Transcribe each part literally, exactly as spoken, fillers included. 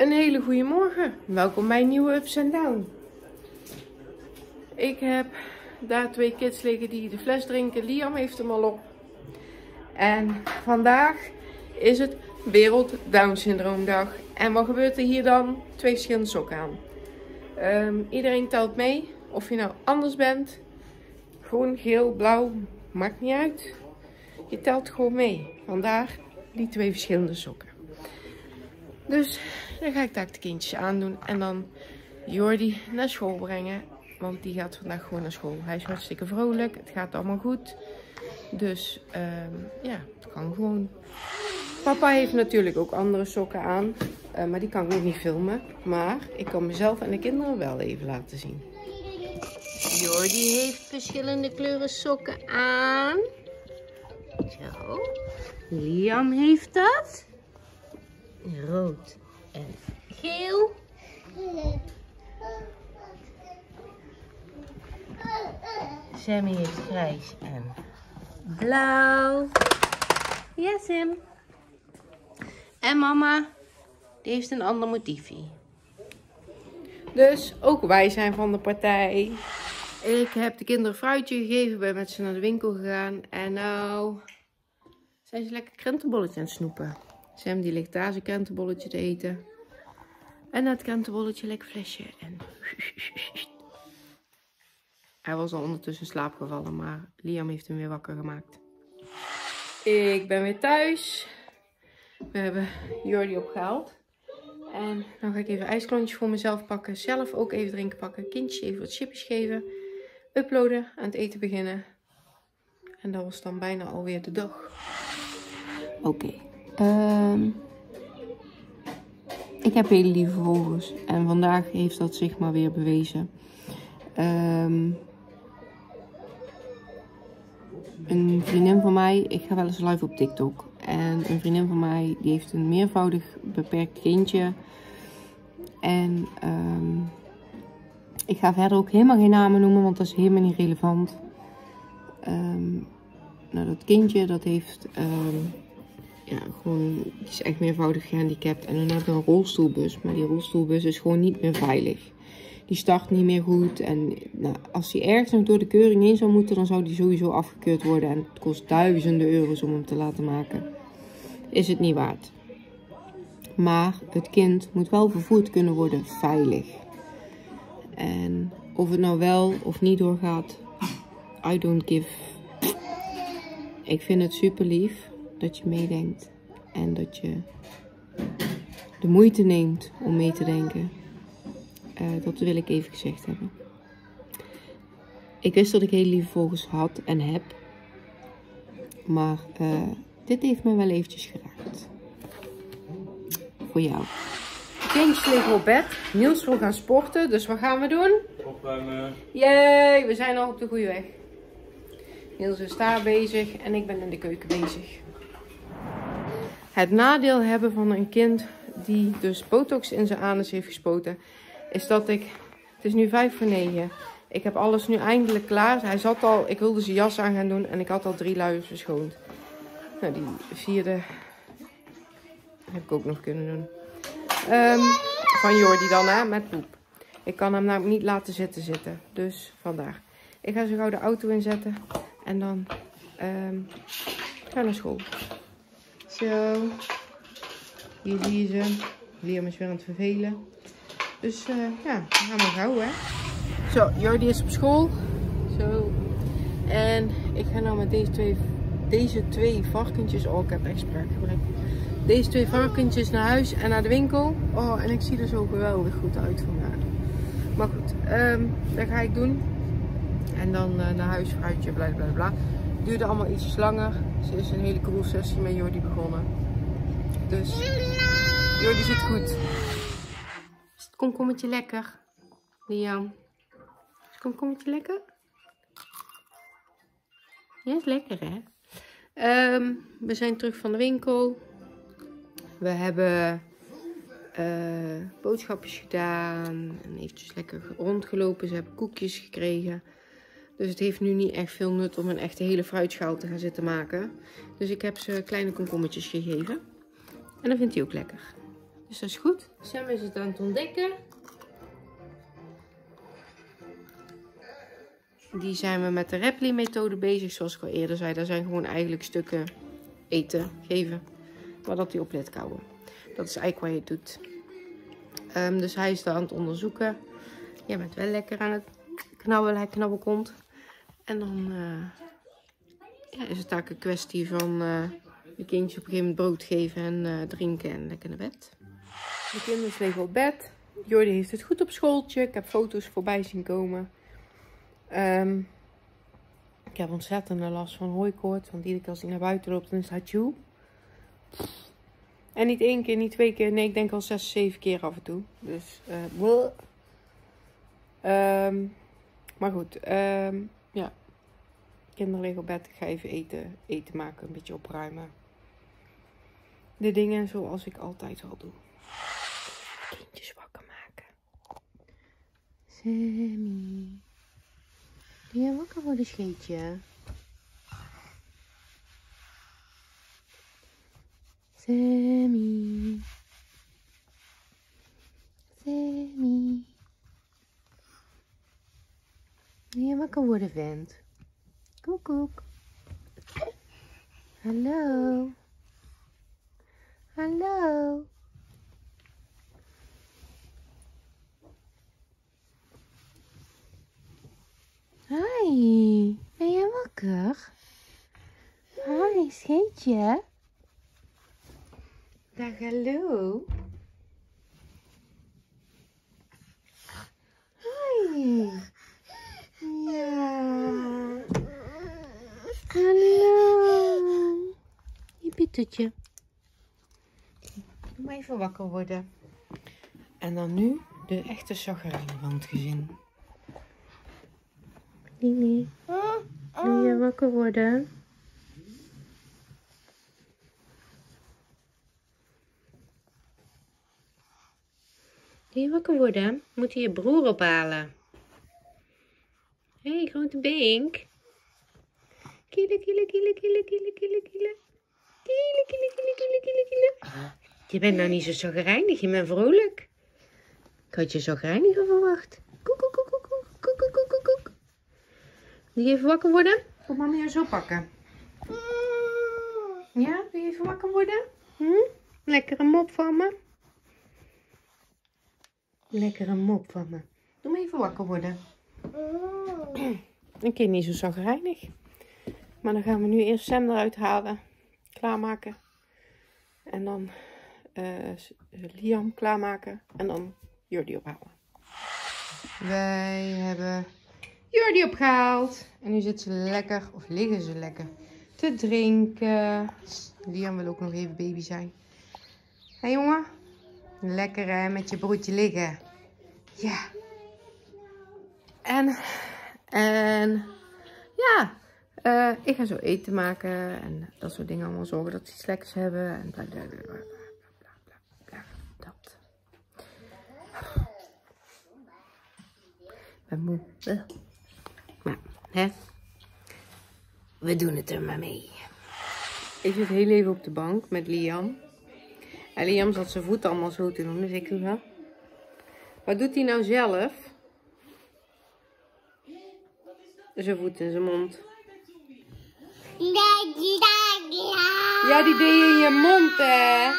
Een hele goede morgen. Welkom bij een nieuwe Ups en Down. Ik heb daar twee kids liggen die de fles drinken. Liam heeft hem al op. En vandaag is het Wereld Down Syndroomdag. En wat gebeurt er hier dan? Twee verschillende sokken aan. Um, iedereen telt mee. Of je nou anders bent. Groen, geel, blauw. Maakt niet uit. Je telt gewoon mee. Vandaar die twee verschillende sokken. Dus dan ga ik daar de kindjes aandoen en dan Jordi naar school brengen. Want die gaat vandaag gewoon naar school. Hij is hartstikke vrolijk. Het gaat allemaal goed. Dus um, ja, het kan gewoon. Papa heeft natuurlijk ook andere sokken aan. Uh, maar die kan ik nog niet filmen. Maar ik kan mezelf en de kinderen wel even laten zien. Jordi heeft verschillende kleuren sokken aan. Zo. Liam heeft dat. Rood en geel. Sammy heeft grijs en blauw. Ja, Sam. En mama, die heeft een ander motiefje. Dus ook wij zijn van de partij. Ik heb de kinderen fruitje gegeven. Ben met ze naar de winkel gegaan. En nou zijn ze lekker krentenbolletjes aan het snoepen. Sam die ligt daar zijn krentenbolletje te eten. En dat krentenbolletje lekker flesje. En... Hij was al ondertussen in slaap gevallen, maar Liam heeft hem weer wakker gemaakt. Ik ben weer thuis. We hebben Jordi opgehaald. En dan ga ik even ijsklontjes voor mezelf pakken. Zelf ook even drinken pakken. Kindje even wat chipjes geven. Uploaden, aan het eten beginnen. En dat was dan bijna alweer de dag. Oké. Okay. Um, ik heb hele lieve vogels en vandaag heeft dat zich maar weer bewezen. Um, een vriendin van mij, ik ga wel eens live op TikTok. En een vriendin van mij die heeft een meervoudig beperkt kindje. En um, ik ga verder ook helemaal geen namen noemen, want dat is helemaal niet relevant. Um, nou, dat kindje dat heeft... Um, Ja, gewoon, het is echt meervoudig gehandicapt. En dan heb je een rolstoelbus. Maar die rolstoelbus is gewoon niet meer veilig. Die start niet meer goed. En nou, als die ergens nog door de keuring heen zou moeten, dan zou die sowieso afgekeurd worden. En het kost duizenden euro's om hem te laten maken. Is het niet waard. Maar het kind moet wel vervoerd kunnen worden veilig. En of het nou wel of niet doorgaat, I don't give. Ik vind het super lief. Dat je meedenkt en dat je de moeite neemt om mee te denken. Uh, dat wil ik even gezegd hebben. Ik wist dat ik hele lieve vogels had en heb. Maar uh, dit heeft me wel eventjes geraakt. Voor jou. Kindjes liggen op bed. Niels wil gaan sporten, dus wat gaan we doen? Opruimen. Yay, we zijn al op de goede weg. Niels is daar bezig en ik ben in de keuken bezig. Het nadeel hebben van een kind die dus botox in zijn anus heeft gespoten, is dat ik, het is nu vijf voor negen, ik heb alles nu eindelijk klaar. Hij zat al, ik wilde zijn jas aan gaan doen en ik had al drie luiers verschoond. Nou, die vierde heb ik ook nog kunnen doen. Um, van Jordi dan, hè, met poep. Ik kan hem namelijk niet laten zitten zitten, dus vandaar. Ik ga zo gauw de auto inzetten en dan um, ga naar school. Zo, hier zie je ze. Liam is weer aan het vervelen. Dus uh, ja, we gaan maar gauw, hè. Zo, Jordi is op school. Zo. En ik ga nou met deze twee, deze twee varkentjes... Oh, ik heb echt spraakgebrek. Deze twee varkentjes naar huis en naar de winkel. Oh, en ik zie er zo geweldig goed uit vandaag. Maar goed, um, dat ga ik doen. En dan uh, naar huis, fruitje, bla bla bla. Het duurde allemaal iets langer. Ze is een hele cool sessie met Jordi begonnen. Dus Jordi zit goed. Is het komkommetje lekker? Liam. Is het komkommetje lekker? Ja, is lekker hè? Um, we zijn terug van de winkel. We hebben uh, boodschapjes gedaan. En eventjes lekker rondgelopen. Ze hebben koekjes gekregen. Dus het heeft nu niet echt veel nut om een echte hele fruitschaal te gaan zitten maken. Dus ik heb ze kleine komkommetjes gegeven. En dat vindt hij ook lekker. Dus dat is goed. Sam is het aan het ontdekken. Die zijn we met de repli-methode bezig, zoals ik al eerder zei. Daar zijn gewoon eigenlijk stukken eten, geven, maar dat hij op let kauwen. Dat is eigenlijk wat je doet. Um, dus hij is daar aan het onderzoeken. Jij bent wel lekker aan het knabbelen, hij knabbelkomt. En dan uh, ja, is het eigenlijk een kwestie van uh, de kindjes op een gegeven moment brood geven en uh, drinken en lekker naar bed. De kinderen liggen op bed. Jordi heeft het goed op schooltje. Ik heb foto's voorbij zien komen. Um, ik heb ontzettende last van hooikoorts, want iedere keer als hij naar buiten loopt, dan is het hatsjoe. En niet één keer, niet twee keer, nee, ik denk al zes, zeven keer af en toe. Dus, uh, um, maar goed, um, ja. Kinderen liggen op bed, ik ga even eten, eten maken, een beetje opruimen. De dingen zoals ik altijd al doe. Kindjes wakker maken. Sammy. Wil jij wakker worden, scheetje? Sammy. Sammy. Wil jij wakker worden, vent? Koekoek. Hallo. Hallo. Hi, ben jij wakker? Hi, scheetje. Dag, hallo. Hi. Ja. Hallo. Je pietertje. Doe maar even wakker worden. En dan nu de echte chagrijn van het gezin. Lili, wil je wakker worden? Wil je wakker worden? Moet je je broer ophalen? Hé, hey, grote bink. Kiele, kiele, kiele, kiele, kiele, kiele, kiele. Kiele, kiele, kiele, kiele, kiele, kiele. Ah, je bent nou niet zo chagrijnig, je bent vrolijk. Ik had je chagrijniger verwacht. Koek, koek, koek, koek, koek, koek, koek, koek, koek. Wil je even wakker worden? Kom mama je zo pakken. Ja, wil je even wakker worden? Hm? Lekkere mop van me. Lekkere mop van me. Doe me even wakker worden. Een kind niet zo chagrijnig. Maar dan gaan we nu eerst Sam eruit halen. Klaarmaken. En dan uh, Liam klaarmaken. En dan Jordi ophalen. Wij hebben Jordi opgehaald. En nu zitten ze lekker, of liggen ze lekker, te drinken. Liam wil ook nog even baby zijn. Hé hey, jongen? Lekker hè, met je broertje liggen. Ja. En, en, ja. Uh, ik ga zo eten maken en dat soort dingen allemaal zorgen dat ze iets lekkers hebben. En bla bla bla bla bla bla bla. Dat. Ik ben moe. Maar, hè? We doen het er maar mee. Ik zit heel even op de bank met Liam. En Liam zat zijn voeten allemaal zo te doen, dus ik doe dat. Wat doet hij nou zelf? Zijn voet in zijn mond. Ja, die deed je in je mond, hè?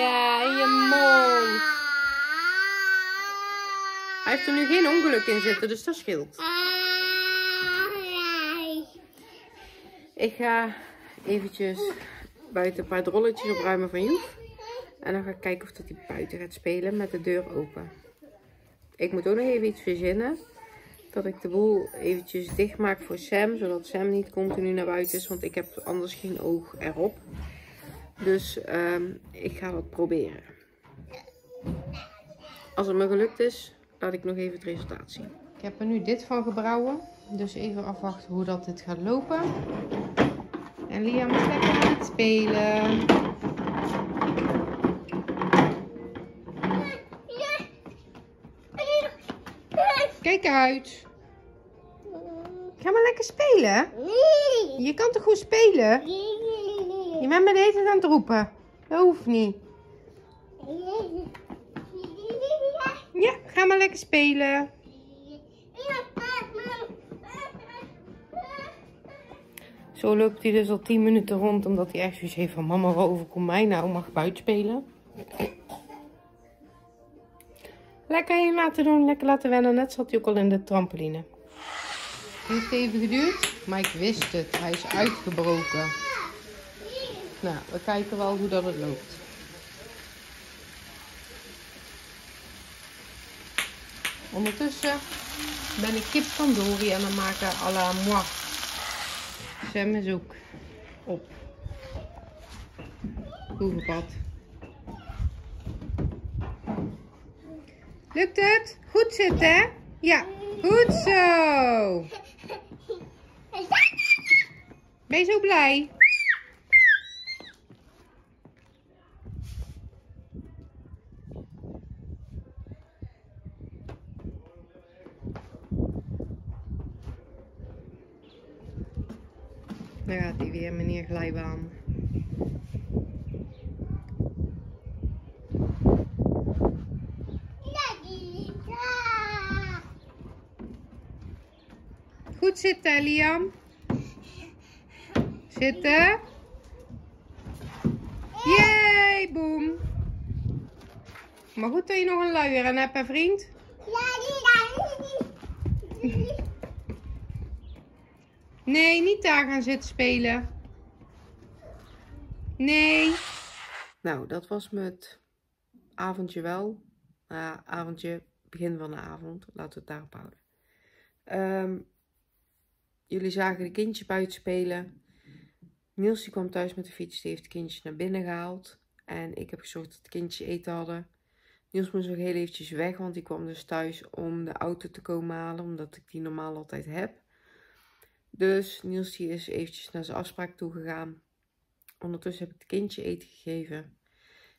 Ja, in je mond. Hij heeft er nu geen ongeluk in zitten, dus dat scheelt. Ik ga eventjes buiten een paar drolletjes opruimen van Joef. En dan ga ik kijken of dat hij buiten gaat spelen met de deur open. Ik moet ook nog even iets verzinnen. Dat ik de boel eventjes dicht maak voor Sam. Zodat Sam niet continu naar buiten is, want ik heb anders geen oog erop. Dus um, ik ga dat proberen. Als het me gelukt is, laat ik nog even het resultaat zien. Ik heb er nu dit van gebrouwen. Dus even afwachten hoe dat dit gaat lopen. En Liam is lekker aan het spelen. Kijk uit. Ga maar lekker spelen. Je kan toch goed spelen? Je bent me de hele tijd aan het roepen. Dat hoeft niet. maar lekker spelen. Zo loopt hij dus al tien minuten rond, omdat hij echt zoiets heeft van mama, wat overkomt mij nou, mag ik buiten spelen. Lekker je laten doen, lekker laten wennen. Net zat hij ook al in de trampoline. Het heeft even geduurd, maar ik wist het. Hij is uitgebroken. Nou, we kijken wel hoe dat het loopt. Ondertussen ben ik kip tandoori en dan maken à la moi. Sam is ook op. Boerenpad. Lukt het? Goed zitten, hè? Ja, goed zo. Ben je zo blij? Daar gaat hij weer, meneer Glijbaan. Goed zitten, Liam. Zitten. Yay, boem. Maar goed dat je nog een luier aan hebt, hè, vriend? Nee, niet daar gaan zitten spelen. Nee. Nou, dat was me het avondje wel. Uh, avondje, begin van de avond. Laten we het daarop houden. Um, jullie zagen de kindjes buiten spelen. Niels die kwam thuis met de fiets. Die heeft de kindjes naar binnen gehaald. En ik heb gezorgd dat de kindjes eten hadden. Niels moest nog heel eventjes weg. Want die kwam dus thuis om de auto te komen halen. Omdat ik die normaal altijd heb. Dus Niels die is eventjes naar zijn afspraak toe gegaan. Ondertussen heb ik het kindje eten gegeven.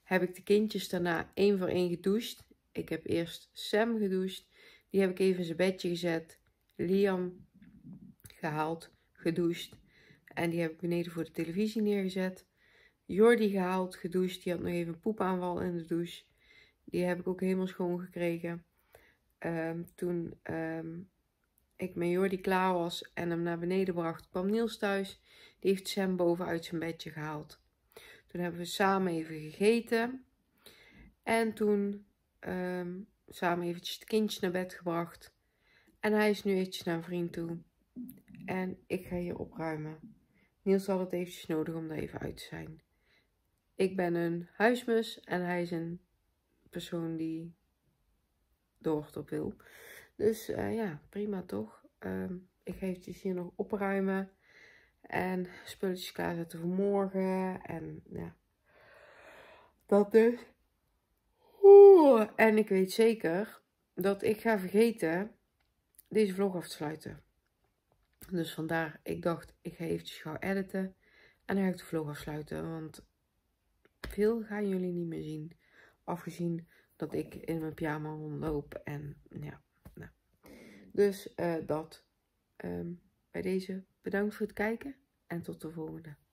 Heb ik de kindjes daarna één voor één gedoucht. Ik heb eerst Sam gedoucht. Die heb ik even in zijn bedje gezet. Liam gehaald, gedoucht. En die heb ik beneden voor de televisie neergezet. Jordi gehaald, gedoucht. Die had nog even een poepaanval in de douche. Die heb ik ook helemaal schoon gekregen. Um, toen... Um, ik met Jordi klaar was en hem naar beneden bracht, kwam Niels thuis. Die heeft Sam boven uit zijn bedje gehaald. Toen hebben we samen even gegeten. En toen um, samen eventjes het kindje naar bed gebracht. En hij is nu eventjes naar een vriend toe. En ik ga hier opruimen. Niels had het eventjes nodig om daar even uit te zijn. Ik ben een huismus en hij is een persoon die de hoort op wil. Dus uh, ja, prima toch. Uh, ik ga eventjes hier nog opruimen. En spulletjes klaarzetten voor morgen. En ja, dat dus. Oeh, en ik weet zeker dat ik ga vergeten deze vlog af te sluiten. Dus vandaar, ik dacht, ik ga eventjes gauw editen. En dan ga ik de vlog afsluiten. Want veel gaan jullie niet meer zien. Afgezien dat ik in mijn pyjama rondloop. En ja. Dus uh, dat, um, bij deze bedankt voor het kijken en tot de volgende.